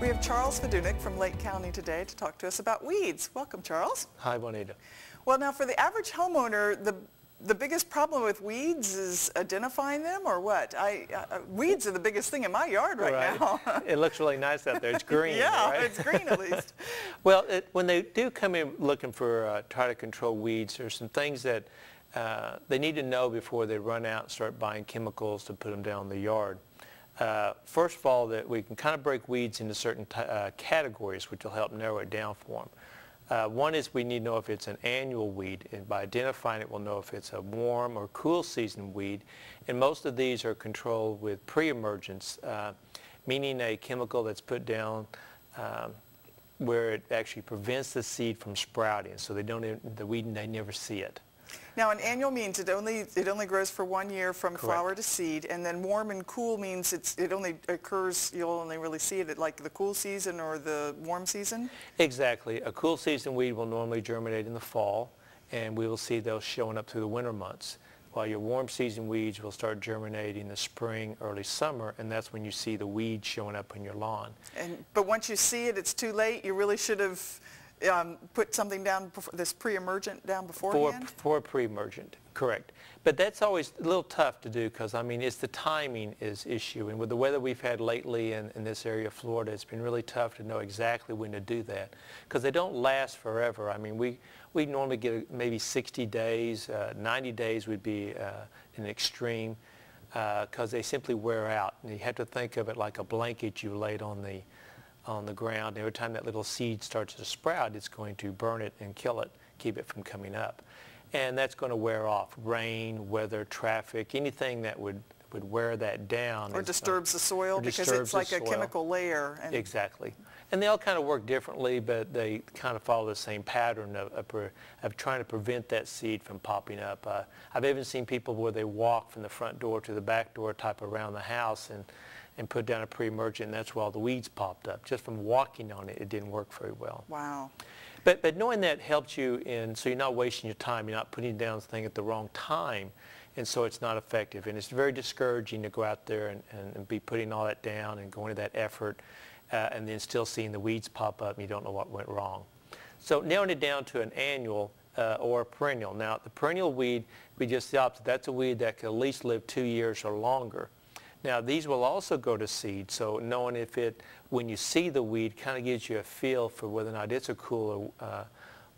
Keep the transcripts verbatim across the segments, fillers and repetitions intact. We have Charles Fedunak from Lake County today to talk to us about weeds. Welcome, Charles. Hi, Bonita. Well, now for the average homeowner, the the biggest problem with weeds is identifying them, or what? I uh, weeds are the biggest thing in my yard right, right. now. It looks really nice out there. It's green. Yeah, right? It's green at least. Well, it, when they do come in looking for uh, try to control weeds, there's some things that uh, they need to know before they run out and start buying chemicals to put them down in the yard. Uh, first of all, that we can kind of break weeds into certain t uh, categories, which will help narrow it down for them. Uh, one is we need to know if it's an annual weed, and by identifying it we'll know if it's a warm or cool season weed, and most of these are controlled with pre-emergence, uh, meaning a chemical that's put down um, where it actually prevents the seed from sprouting, so they don't even, the weed, they never see it. Now, an annual means it only it only grows for one year from Correct. Flower to seed, and then warm and cool means it's it only occurs, you'll only really see it at like the cool season or the warm season? Exactly. A cool season weed will normally germinate in the fall, and we will see those showing up through the winter months, while your warm season weeds will start germinating in the spring, early summer, and that's when you see the weed showing up on your lawn. And but once you see it, it's too late. You really should have Um, put something down, this pre-emergent down beforehand? Before pre-emergent, correct. But that's always a little tough to do because, I mean, it's the timing is issue. And with the weather we've had lately in, in this area of Florida, it's been really tough to know exactly when to do that because they don't last forever. I mean, we, we normally get maybe sixty days, uh, ninety days would be uh, an extreme because uh, they simply wear out. And you have to think of it like a blanket you laid on the on the ground, and every time that little seed starts to sprout, it's going to burn it and kill it, keep it from coming up. And that's going to wear off. Rain, weather, traffic, anything that would, would wear that down. Or disturbs the soil because it's like a chemical layer. And exactly. And they all kind of work differently, but they kind of follow the same pattern of, of, of trying to prevent that seed from popping up. Uh, I've even seen people where they walk from the front door to the back door type around the house and and put down a pre-emergent, and that's why all the weeds popped up. Just from walking on it, it didn't work very well. Wow. But, but knowing that helps you in, so you're not wasting your time, you're not putting down the thing at the wrong time, and so it's not effective. And it's very discouraging to go out there and, and, and be putting all that down and going to that effort, uh, and then still seeing the weeds pop up and you don't know what went wrong. So nailing it down to an annual uh, or a perennial. Now, the perennial weed, we just the opposite. That's a weed that could at least live two years or longer. Now, these will also go to seed, so knowing if it, when you see the weed, kind of gives you a feel for whether or not it's a cool or, uh,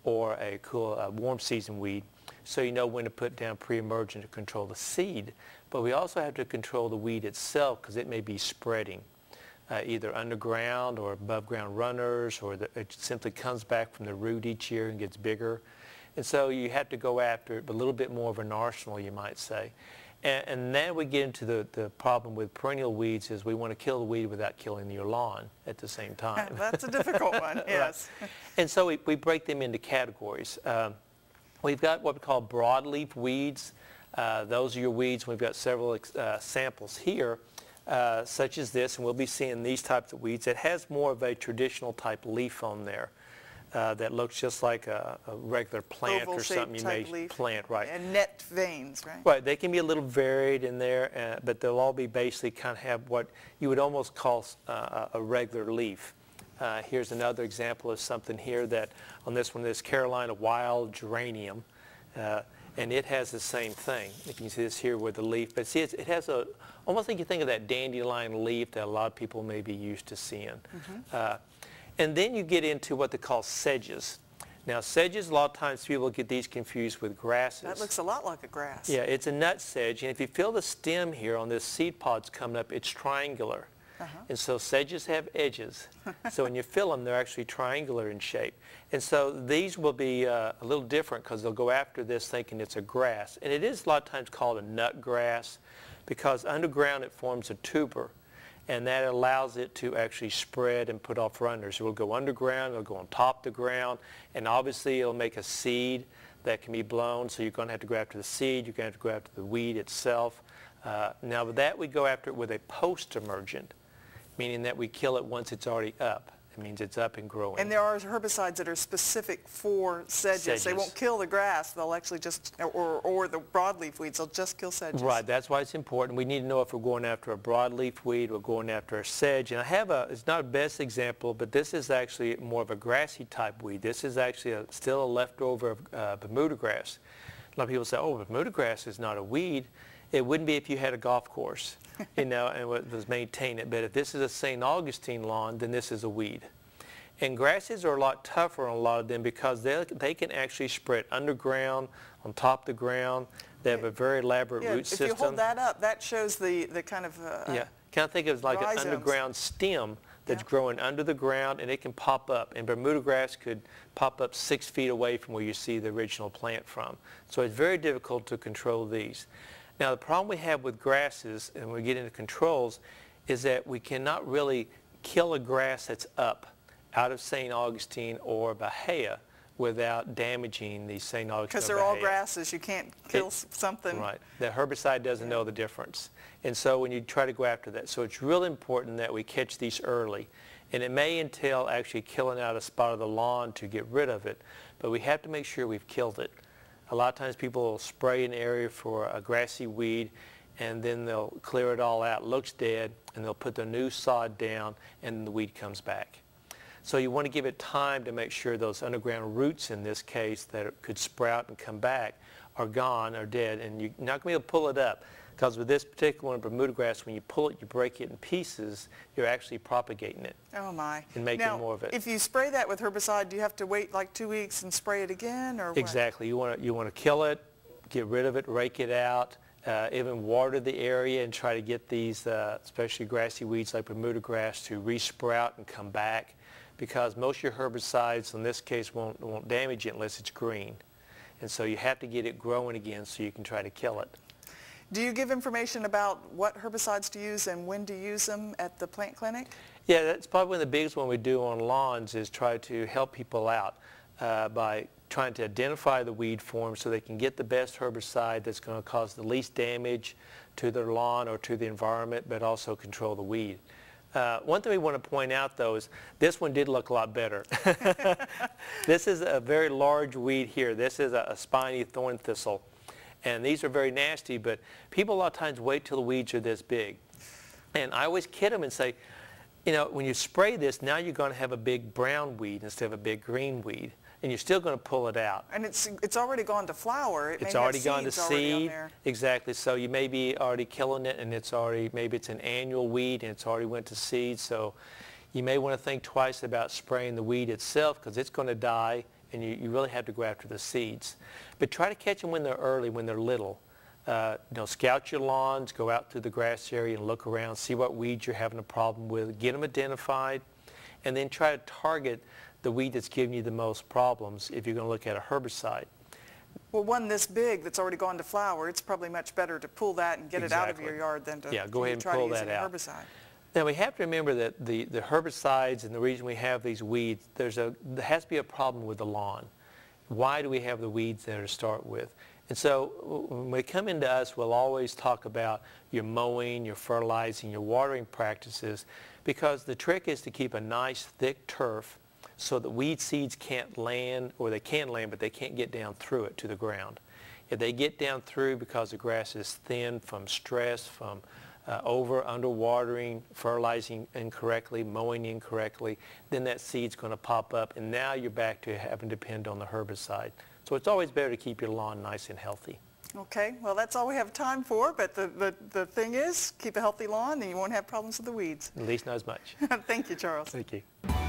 or a cool uh, warm season weed, so you know when to put down pre-emergent to control the seed. But we also have to control the weed itself because it may be spreading, uh, either underground or above ground runners, or the, it simply comes back from the root each year and gets bigger. And so you have to go after it, but a little bit more of an arsenal, you might say. And, and then we get into the, the problem with perennial weeds is we want to kill the weed without killing your lawn at the same time. That's a difficult one, yes. Right. And so we, we break them into categories. Um, we've got what we call broadleaf weeds. Uh, those are your weeds. We've got several uh, samples here, uh, such as this, and we'll be seeing these types of weeds. It has more of a traditional type leaf on there. Uh, that looks just like a, a regular plant or something you may leaf. plant, right? And net veins, right? Right. They can be a little varied in there, uh, but they'll all be basically kind of have what you would almost call uh, a regular leaf. Uh, here's another example of something here that on this one is Carolina wild geranium, uh, and it has the same thing. You can see this here with the leaf, but see, it's, it has a almost like you think of that dandelion leaf that a lot of people may be used to seeing. Mm-hmm. uh, And then you get into what they call sedges. Now, sedges, a lot of times people get these confused with grasses. That looks a lot like a grass. Yeah, it's a nut sedge. And if you feel the stem here on this seed pod's coming up, it's triangular. Uh-huh. And so sedges have edges. So when you feel them, they're actually triangular in shape. And so these will be uh, a little different because they'll go after this thinking it's a grass. And it is a lot of times called a nut grass because underground it forms a tuber. And that allows it to actually spread and put off runners. It will go underground, it will go on top of the ground, and obviously it will make a seed that can be blown, so you're going to have to go after the seed, you're going to have to go after the weed itself. Uh, now with that we go after it with a post-emergent, meaning that we kill it once it's already up. It means it's up and growing. And there are herbicides that are specific for sedges. sedges. They won't kill the grass. They'll actually just, or, or the broadleaf weeds, they'll just kill sedges. Right. That's why it's important. We need to know if we're going after a broadleaf weed or going after a sedge. And I have a, it's not a best example, but this is actually more of a grassy type weed. This is actually a, still a leftover of uh, Bermuda grass. A lot of people say, oh, Bermuda grass is not a weed. It wouldn't be if you had a golf course, you know, and was maintain it. But if this is a Saint Augustine lawn, then this is a weed. And grasses are a lot tougher on a lot of them because they they can actually spread underground, on top of the ground. They have a very elaborate yeah, root if system. If you hold that up, that shows the the kind of uh, yeah. Kind of think of it like rhizomes. An underground stem that's yeah. growing under the ground, and it can pop up. And Bermuda grass could pop up six feet away from where you see the original plant from. So it's very difficult to control these. Now, the problem we have with grasses, and we get into controls, is that we cannot really kill a grass that's up out of Saint Augustine or Bahia without damaging the Saint Augustine. Because they're all grasses. You can't kill it, something. Right. The herbicide doesn't yeah. know the difference. And so when you try to go after that, so it's really important that we catch these early. And it may entail actually killing out a spot of the lawn to get rid of it, but we have to make sure we've killed it. A lot of times people will spray an area for a grassy weed and then they'll clear it all out, looks dead, and they'll put the new sod down and the weed comes back. So you want to give it time to make sure those underground roots in this case that could sprout and come back are gone or dead, and you're not going to be able to pull it up because with this particular one, Bermuda grass, when you pull it, you break it in pieces, you're actually propagating it. Oh my. And making now, more of it. If you spray that with herbicide, do you have to wait like two weeks and spray it again, or exactly. What? You want to you want to kill it, get rid of it, rake it out, uh, even water the area and try to get these, uh, especially grassy weeds like Bermuda grass, to re-sprout and come back, because most of your herbicides in this case won't won't damage it unless it's green. And so you have to get it growing again so you can try to kill it. Do you give information about what herbicides to use and when to use them at the plant clinic? Yeah, that's probably one of the biggest one we do on lawns is try to help people out uh, by trying to identify the weed form so they can get the best herbicide that's going to cause the least damage to their lawn or to the environment, but also control the weed. Uh, one thing we want to point out, though, is this one did look a lot better. This is a very large weed here. This is a, a spiny thorn thistle. And these are very nasty, but people a lot of times wait till the weeds are this big. And I always kid them and say, you know, when you spray this, now you're going to have a big brown weed instead of a big green weed. And you're still going to pull it out. And it's it's already gone to flower. It it's may already have gone to seed. Exactly. So you may be already killing it, and it's already maybe it's an annual weed, and it's already went to seed. So you may want to think twice about spraying the weed itself because it's going to die, and you, you really have to go after the seeds. But try to catch them when they're early, when they're little. Uh, you know, scout your lawns, go out through the grass area and look around, see what weeds you're having a problem with, get them identified, and then try to target the weed that's giving you the most problems if you're going to look at a herbicide. Well, one this big that's already gone to flower, it's probably much better to pull that and get exactly. it out of your yard than to yeah, go ahead and try pull to use that an out. Herbicide. Now, we have to remember that the, the herbicides and the reason we have these weeds, there's a, there has to be a problem with the lawn. Why do we have the weeds there to start with? And so when they come into us, we'll always talk about your mowing, your fertilizing, your watering practices, because the trick is to keep a nice, thick turf so that weed seeds can't land, or they can land, but they can't get down through it to the ground. If they get down through because the grass is thin from stress, from uh, over, underwatering, fertilizing incorrectly, mowing incorrectly, then that seed's going to pop up, and now you're back to having to depend on the herbicide. So it's always better to keep your lawn nice and healthy. Okay, well, that's all we have time for, but the, the, the thing is, keep a healthy lawn, and you won't have problems with the weeds. At least not as much. Thank you, Charles. Thank you.